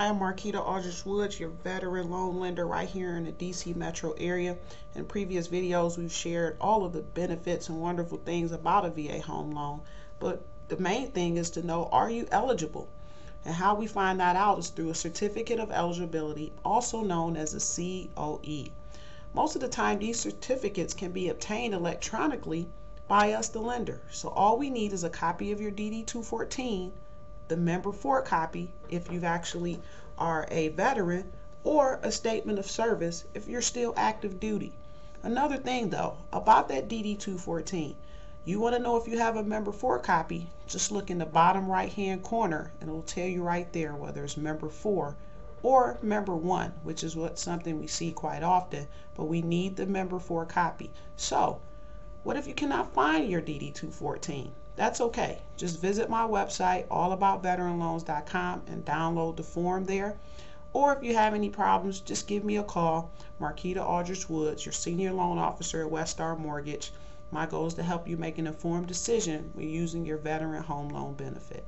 I am Markita Aldridge-Woods, your veteran loan lender right here in the DC metro area. In previous videos, we've shared all of the benefits and wonderful things about a VA home loan, but the main thing is to know, are you eligible? And how we find that out is through a certificate of eligibility, also known as a COE. Most of the time, these certificates can be obtained electronically by us, the lender. So all we need is a copy of your DD-214, the member for copy if you actually are a veteran, or a statement of service if you're still active duty. Another thing though, about that DD-214, you want to know if you have a member for copy, just look in the bottom right hand corner and it'll tell you right there whether it's member for or member one, which is what something we see quite often, but we need the member for copy. So what if you cannot find your DD-214? That's okay. Just visit my website, allaboutveteranloans.com, and download the form there. Or if you have any problems, just give me a call. Markita Aldridge-Woods, your senior loan officer at West Star Mortgage. My goal is to help you make an informed decision when using your veteran home loan benefit.